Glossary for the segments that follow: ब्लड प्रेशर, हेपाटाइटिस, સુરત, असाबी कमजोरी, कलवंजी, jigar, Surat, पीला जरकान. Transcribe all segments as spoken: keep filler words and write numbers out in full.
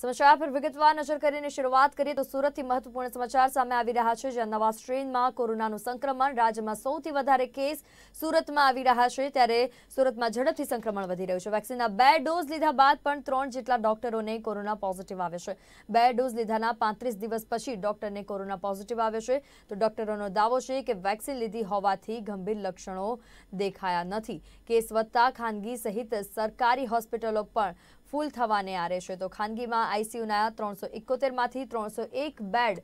સમાચાર પર વિગતવાર નજર કરીને શરૂઆત કરીએ તો સુરતથી મહત્વપૂર્ણ સમાચાર સામે આવી રહ્યા છે, જ્યાં નવા સ્ટ્રેનમાં કોરોનાનું સંક્રમણ, રાજ્યમાં સૌથી વધારે કેસ સુરતમાં આવી રહ્યા છે। ત્યારે સુરતમાં ઝડપથી સંક્રમણ વધી રહ્યું છે। વેક્સિનના બે ડોઝ લીધા બાદ પણ ત્રણ જેટલા ડોક્ટરોને કોરોના પોઝિટિવ આવ્યો છે। બે ડોઝ લીધાના પાંત્રીસ દિવસ પછી ડોક્ટરને કોરોના પોઝિટિવ આવ્યો છે, તો ડોક્ટરોનો દાવો છે કે વેક્સિન લીધી હોવાથી ગંભીર લક્ષણો દેખાયા નથી। કેસ વધતા ખાનગી સહિત સરકારી હોસ્પિટલો પણ फूल थवाने आ रहे छे। तो खानगी में आईसीयूना त्रो सौ इकोतेर मांथी त्रो सौ एक बेड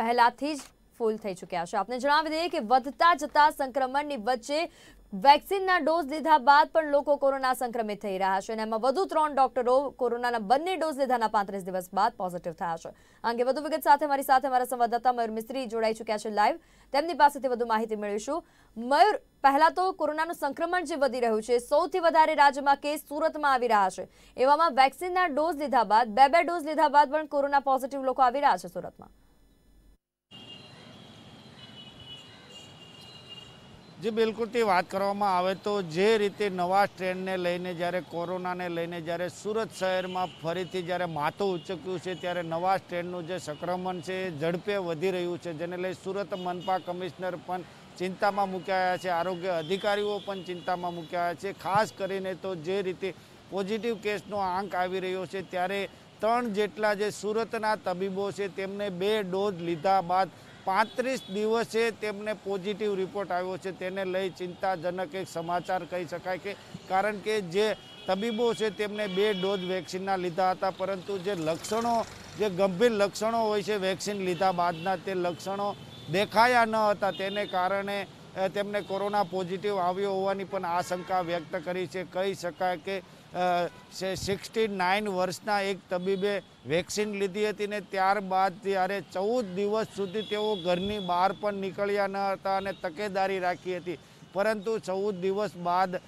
पहलाथी ज फूल थई चूक्या छे। आपने जणावी दईए के वधता जता संक्रमणनी वच्चे वेक्सिनना डोज लीधा बाद पण लोको कोरोना संक्रमित थई रह्या छे। एमां वधु त्रण डॉक्टरो कोरोनाना बंने डोज लीधाना पैंतीस दिवस बाद पॉजिटिव थया छे। आ अंगे वधु विगत साथे मारी साथे मारा संवाददाता मयूर मिस्त्री जोड़ाई चूक्या छे लाइव। तेमनी पासेथी वधु माहिती मेळवीशुं। मयूर, पहला तो कोरोनानुं संक्रमण जे वधी रह्युं छे, सौथी वधारे राज्यमां केस सुरतमां आवी रह्या छे, एवामां वेक्सिनना डोज लीधा बाद बे बे डोज लीधा बाद पण कोरोना पॉजिटिव लोको आवी रह्या छे सुरतमां। जी बिल्कुल, ते बात करवामां आवे तो जे रीते नवा स्ट्रेनने लईने ज्यारे कोरोनाने लईने ज्यारे सूरत शहेरमां फरीथी ज्यारे माथुं ऊंचक्युं छे त्यारे नवा स्ट्रेननुं जे संक्रमण छे झड़पे वधी रह्युं छे, जेने लई सूरत मनपा कमिश्नर पण चिंतामां मूक्या छे, आरोग्य अधिकारीओ पण चिंतामां मूक्या छे। खास करीने तो जे रीते पॉजिटिव केसनो आंक आवी रह्यो छे त्यारे त्रण जेटला जे सूरतना तबीबो छे तेमणे बे डोज लीधा बाद पैंतीस दिवसे तेमने पॉजिटिव रिपोर्ट आव्यो छे, तेने लई चिंताजनक एक समाचार कही शकाय के कारण के जे तबीबों से तेमने बे डोज वेक्सिनना लीधा था, परंतु जे लक्षणों जे गंभीर लक्षणों होय छे वेक्सिन लीधा बादना ते लक्षणों देखाया न हता, तेने कारणे तेमने कोरोना पॉजिटिव आव्यो होवानी पण आशंका व्यक्त करी छे। कही शकाय के सिक्सटी नाइन वर्षना एक तबीबे वेक्सिन लीधी हती ने त्यारबाद त्यारे चौदह दिवस सुधी तेओ घरनी बहार पण निकळ्या न हता अने तकेदारी राखी हती, परंतु चौदह दिवस बाद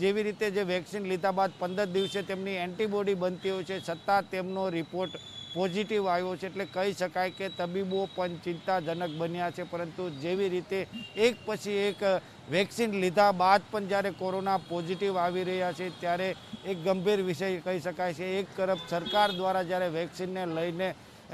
जेवी रीते जे वेक्सिन लीधा बाद पंदर दिवसे तेमनी एंटीबॉडी बनती होय छे, छतां तेमनो रिपोर्ट पॉजिटिव आव्यो छे। एटले कही शकाय के तबीबो पण चिंताजनक बन्या छे, परंतु जेवी रीते एक पछी एक वेक्सिन लीधा बाद पण ज्यारे कोरोना पॉजिटिव आवी रह्या छे त्यारे एक गंभीर विषय कही शकाय छे। एक तरफ सरकार द्वारा ज्यारे वेक्सिन ने लईने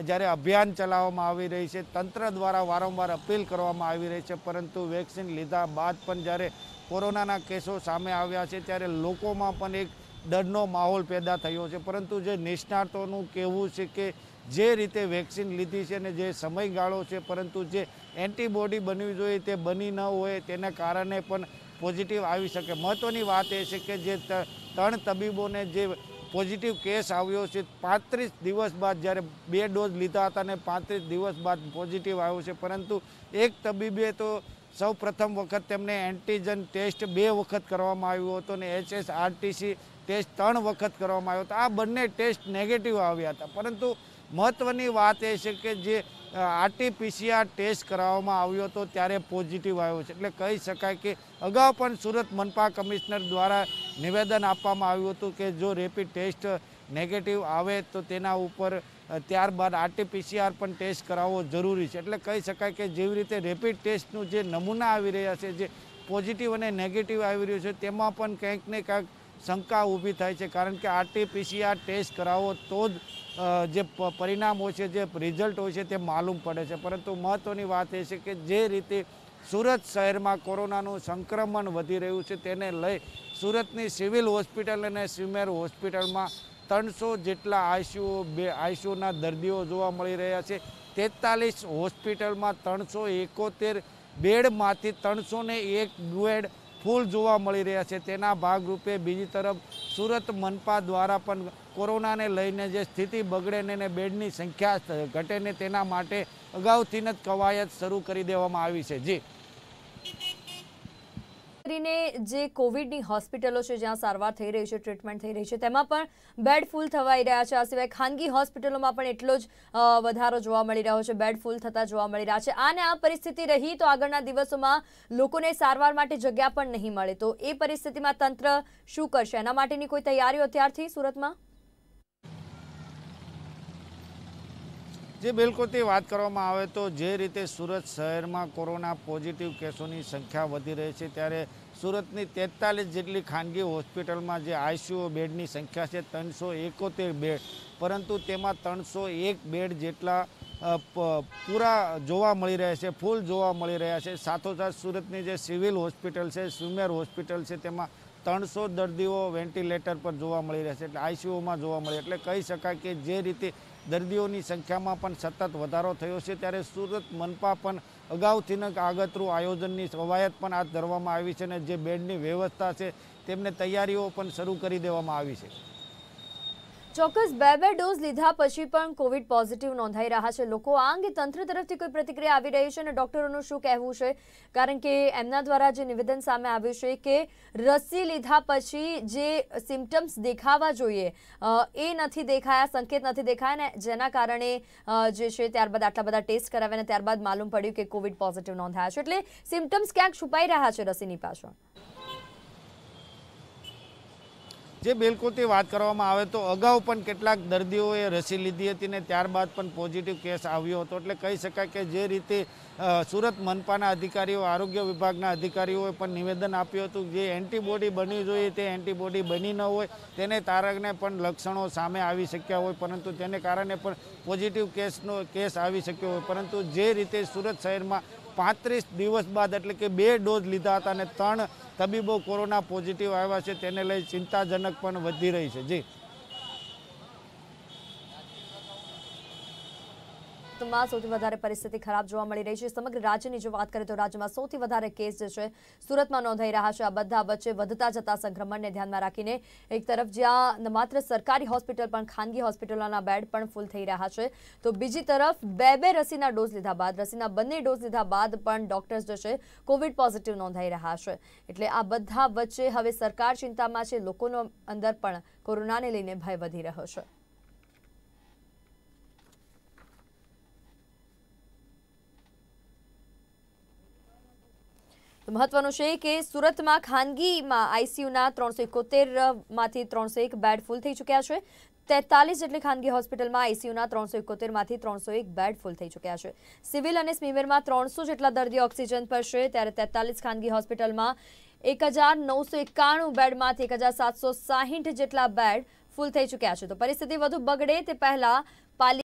ज्यारे अभियान चलाववामां आवी रही छे, तंत्र द्वारा वारंवार अपील करवामां आवी रही छे, परंतु वेक्सिन लीधा बाद पण ज्यारे कोरोनाना केसो सामे आव्या छे त्यारे लोकोमां पण एक डरनो माहौल पैदा थयो छे। परंतु जे निष्णातोनुं कहेवुं छे के जे रीते वेक्सिन लीधी छे ने जे समयगाळो छे परंतु जे एंटीबॉडी बनवी जोईए ते बनी न होय तेना कारणे पण पॉजिटिव आवी शके। महत्वनी वात ए छे के जे त्रण तबीबोने जे पॉजिटिव केस आव्यो छे पैंतीस दिवस बाद ज्यारे बे डोज लीधा हता ने पैंतीस दिवस बाद पॉजिटिव आव्यो छे, परंतु एक तबीबे तो सौ प्रथम वखत तेमने एंटीजन टेस्ट बे वखत करवामां आव्यो हतो ने H S R T C test त्रण वखत करवामां आव्यो हतो। आ बंने टेस्ट नेगेटिव आव्या हता, परंतु महत्वनी वात ए छे के जे R T P C R test कराववामां आव्यो हतो त्यारे पॉजिटिव आव्यो छे। एटले कही शकाय के अगाऊ पण सूरत मनपा कमिश्नर द्वारा निवेदन आपवामां आव्युं हतुं के जो रेपिड टेस्ट नेगेटिव आवे तो तेना उपर त्यारबाद R T P C R पण टेस्ट करावो जरूरी है। एटले कही शकाय के जेवी रीते रेपिड टेस्टनुं जे नमूना आवी रह्या छे जे पॉजिटिव अने नेगेटिव आवी रह्यो छे तेमां पण कंईक ने कंईक शंका ऊभी थाय छे, कारण के R T P C R test करावो तो ज जे परिणाम होय छे जे रिजल्ट होय छे ते मालूम पड़े छे। परंतु महत्वनी वात ए छे के जे रीते सूरत शहर में कोरोनानु संक्रमण वधी रह्युं छे तेने लई सूरतनी सिविल होस्पिटल अने सिमेर होस्पिटल में तीन सौ जेटला आईसीयू बे आईसीयूना दर्दियों जोवा मळी रह्या छे। तेतालीस होस्पिटल में तीन सौ एकोतेर बेड में तीन सौ ने एक बेड फूल जोवा मळी रह्या छे। तेना भागरूपे बीजी तरफ सूरत मनपा द्वारा पण कोरोना ने लईने जे स्थिति बगड़े ने बेडनी संख्या घटे ने तेना माटे अगाऊथी ज कवायत शरू करी देवामां आवी छे। जी जे कोविडनी हॉस्पिटलों से ज्यां सारवार थई रही है, ट्रीटमेंट थई रही है, तेमां पण बेड फूल थवाई रह्या छे। आ सिवाय खानगी हॉस्पिटलों में पण एटलो ज वधारो जोवा मळी रह्यो छे, बेड फूल थता जोवा मळी रह्या छे। आने आ परिस्थिति रही तो आगळना दिवसोमां लोकोने सारवार माटे जग्या पण नहीं मळे, तो ए परिस्थितिमां तंत्र शुं करशे, एना माटेनी कोई तैयारीओ अत्यारथी सूरतमां? जी बिल्कुल, ते बात करवामां आवे तो जे रीते सूरत शहर में कोरोना पॉजिटिव केसों की संख्या वधी रही है त्यारे सूरतनी तेतालीस जेटली खानगी होस्पिटल में जो आईसीयू बेडनी संख्या है तीन सौ एकोतेर बेड, परंतु तेमा तीन सौ एक बेड जेटला पूरा जोवा मळी रह्या छे, फूल जोवा मळी रह्या छे। साथोसाथ सूरतनी जे सिविल होस्पिटल है सुमेर होस्पिटल है तेमा तीन सौ दर्दीओ वेंटिलेटर पर जोवा मळी रह्या छे, एटले आईसीयू में जोवा मळी, एटले कही शकाय के जे रीते दर्दीओनी संख्यामां पण सतत वधारो थयो छे, त्यारे सूरत मनपा पण अगाउथी आगतरू आयोजननी कवायत पण हाथ धरवामां आवी छे अने जे बेडनी व्यवस्था छे तेमने तैयारीओ पण शरू करी देवामां आवी छे। चौक्स बे बे डोज लीधा पछी पण कोविड पॉजिटिव नोंधाई रह्या छे लोको, आ अंगे तंत्र तरफथी कोई प्रतिक्रिया आवी रही छे अने डॉक्टरोनुं शुं कहेवुं छे, कारण के एमना द्वारा जे निवेदन सामे आव्युं छे के रसी लीधा पछी जे सिम्प्टम्स देखावा जोईए ए नथी देखाया, संकेत नथी देखाया ने जेना कारणे जे छे त्यारबाद आटला बधा टेस्ट कराव्या अने त्यारबाद मालूम पड्युं के कोविड पॉजिटिव नोंधाया छे, एटले सिम्प्टम्स क्यांक छुपाई रह्या छे रसीनी पाछळ। जे बिल्कुल थी बात करवामां आवे तो अगाऊ पण केटलाक दर्दीओए रसी लीधी हती ने त्यारबाद पण पॉजिटिव केस आव्यो हतो, एटले कही शकाय के जे रीते सूरत मनपाना अधिकारीओ आरोग्य विभागना अधिकारीओए पण निवेदन आप्युं हतुं जे एंटीबॉडी बनी जोईए ते एंटीबॉडी बनी न होय, तेने तारकने पण लक्षणों सामे आवी शक्या होय, परंतु तेने कारणे पण पॉजिटिव केसनो केस आवी शक्यो होय, परंतु जे रीते सूरत शहेरमां पैंतीस दिवस बाद एटले के बे डोज लीधा हता अने त्रण तबीबों कोरोना पॉजिटिव आया है, तेने लई चिंताजनक पण वधी रही है। जी तो सौथी वधारे परिस्थिति खराब जोवा मळी रही है। समग्र राज्य की जो बात करें तो राज्य में सौथी वधारे केस जो सूरत में नोंधाई रह्या छे। आ बधा वच्चे वधता जता संक्रमण ने ध्यान में राखीने एक तरफ ज्यां मात्र सरकारी हॉस्पिटल पण खानगी हॉस्पिटलोना बेड पण फूल थई रह्या छे, तो बीजी तरफ बे बे रसीना डोज लीधा बाद रसीना बंने डोज लीधा बाद पण डॉक्टर्स जो है कोविड पॉजिटिव नोंधाई रह्या छे। एटले आ बधा वच्चे हवे सरकार चिंता में छे, लोकोनो अंदर पण कोरोना ने लईने भय वधी रह्यो छे। तो महत्वनुं छे के सूरत में खानगी में आईसीयू त्रण सौ इकोतेर मांथी त्रण सौ एक बेड फूल थई चुक्या छे। तेतालीस जेटली खानगी होस्पिटल में आईसीयू त्रण सौ इकोतेर मांथी त्रण सौ एक बेड फूल थई चुक्या छे। सिविल अने स्मीमेर में त्रण सौ जेटला दर्दी ऑक्सिजन पर छे, त्यारे तेतालीस खानगी होस्पिटल में एक हज़ार नौ सौ एकाणु बेड में एक हज़ार सात सौ साइठ जेटला बेड फूल थई चुक्या छे। तो परिस्थिति वधु बगड़े ते पहेला